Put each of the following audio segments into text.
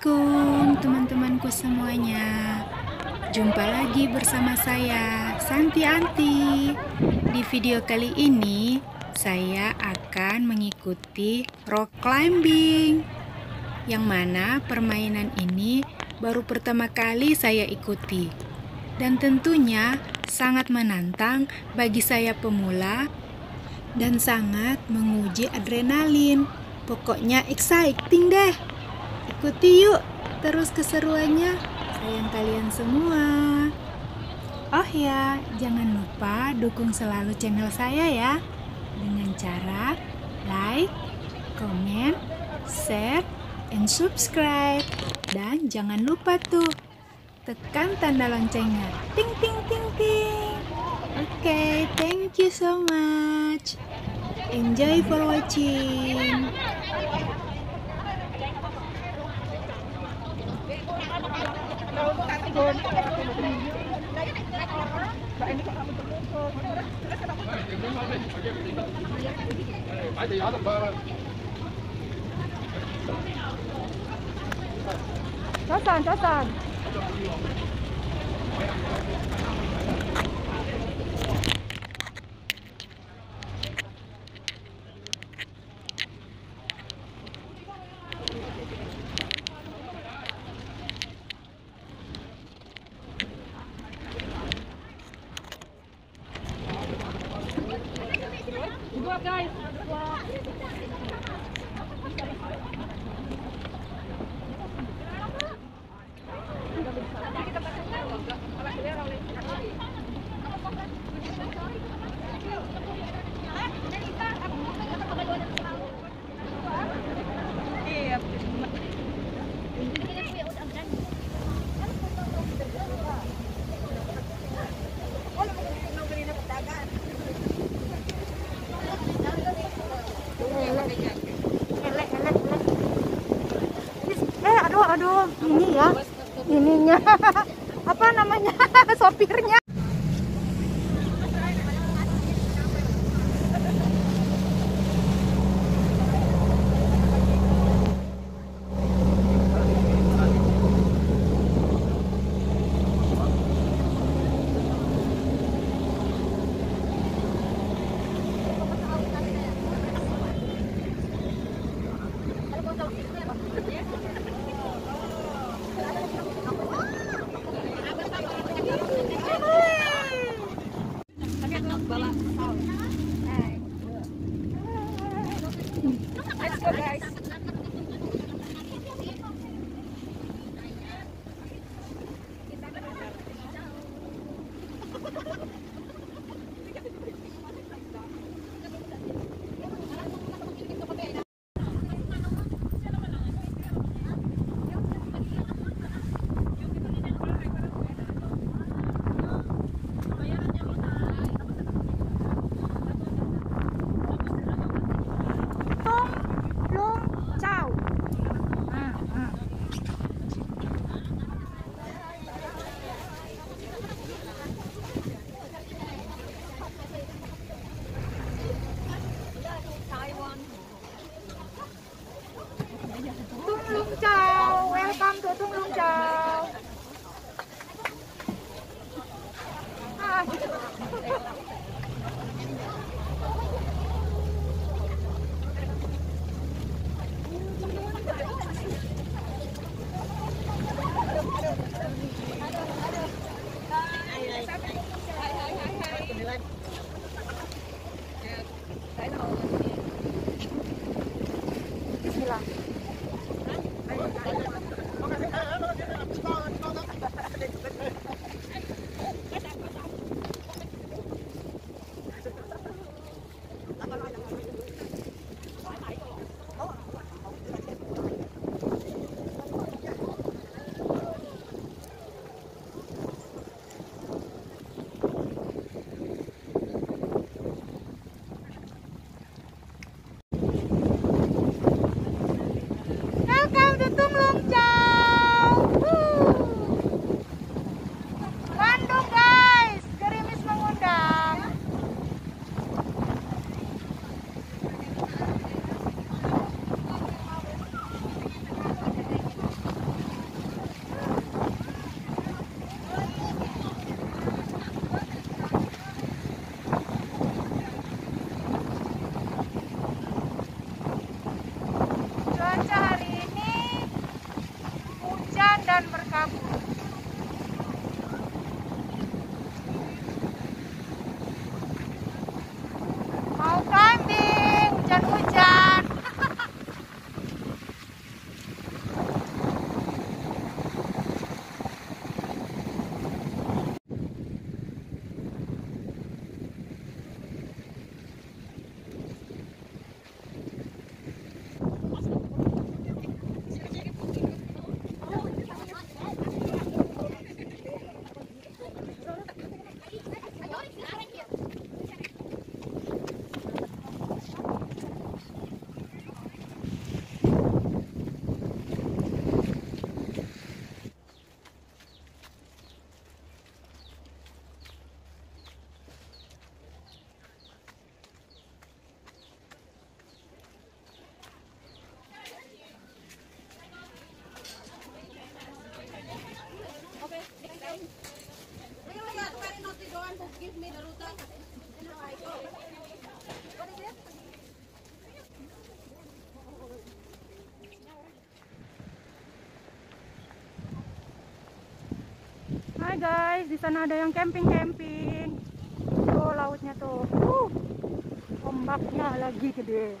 Assalamualaikum teman-temanku semuanya. Jumpa lagi bersama saya Santy Anty. Di video kali ini saya akan mengikuti rock climbing, yang mana permainan ini baru pertama kali saya ikuti dan tentunya sangat menantang bagi saya pemula dan sangat menguji adrenalin. Pokoknya exciting deh. Ikuti yuk terus keseruannya, sayang kalian semua. Oh ya, jangan lupa dukung selalu channel saya ya, dengan cara like, comment, share, and subscribe. Dan jangan lupa tuh tekan tanda loncengnya, ting ting ting ting. Oke, thank you so much, enjoy for watching. Chó sàn. Good guys. Aduh, ini ya, ininya apa namanya, sopirnya. up. Mau climbing, hujan-hujan. Give me the ruta and I go. What is it? Hai guys, di sana ada yang camping-camping. Tuh lautnya tuh. Ombaknya lagi gede.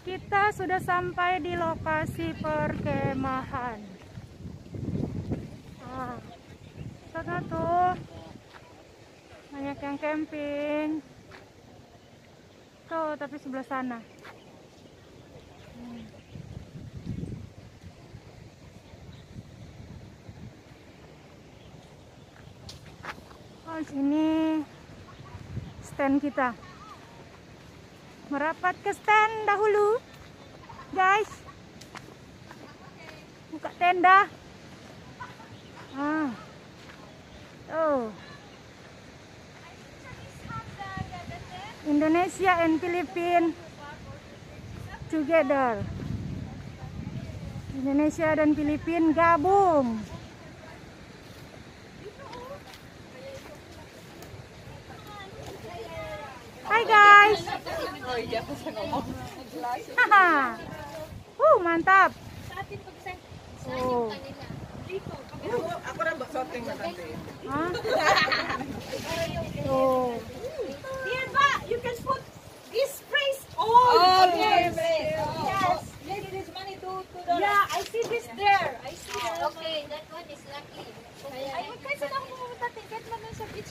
Kita sudah sampai di lokasi perkemahan. Nah, sana tuh banyak yang camping. Tuh, tapi sebelah sana. Oh, sini stand kita. Merapat ke stand dahulu. Guys, buka tenda. Oh, Indonesia and Philippines together. Indonesia dan Filipina gabung. Hai guys. Mantap. Aku rambut shorting nanti. Oh. Dear Pak, you can put this place. Oh, yes. Yes. Maybe this money $2. Yeah, I see this there. I see. Okay, that one is lucky. Ayo kasi na ako pumunta tiket lang sa beach.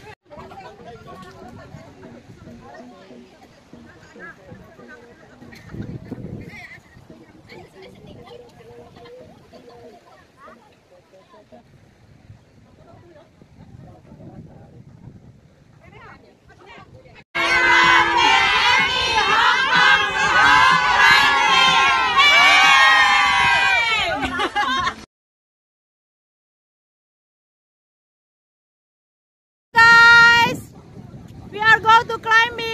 To climbing.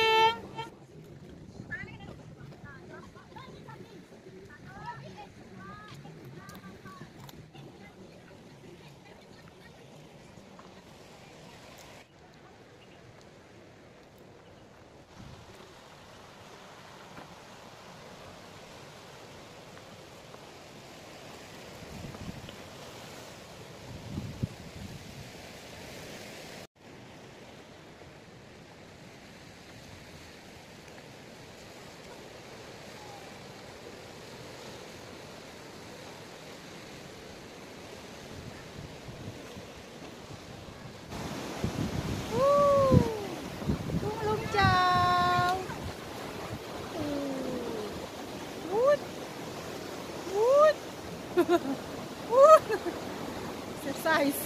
Exercise.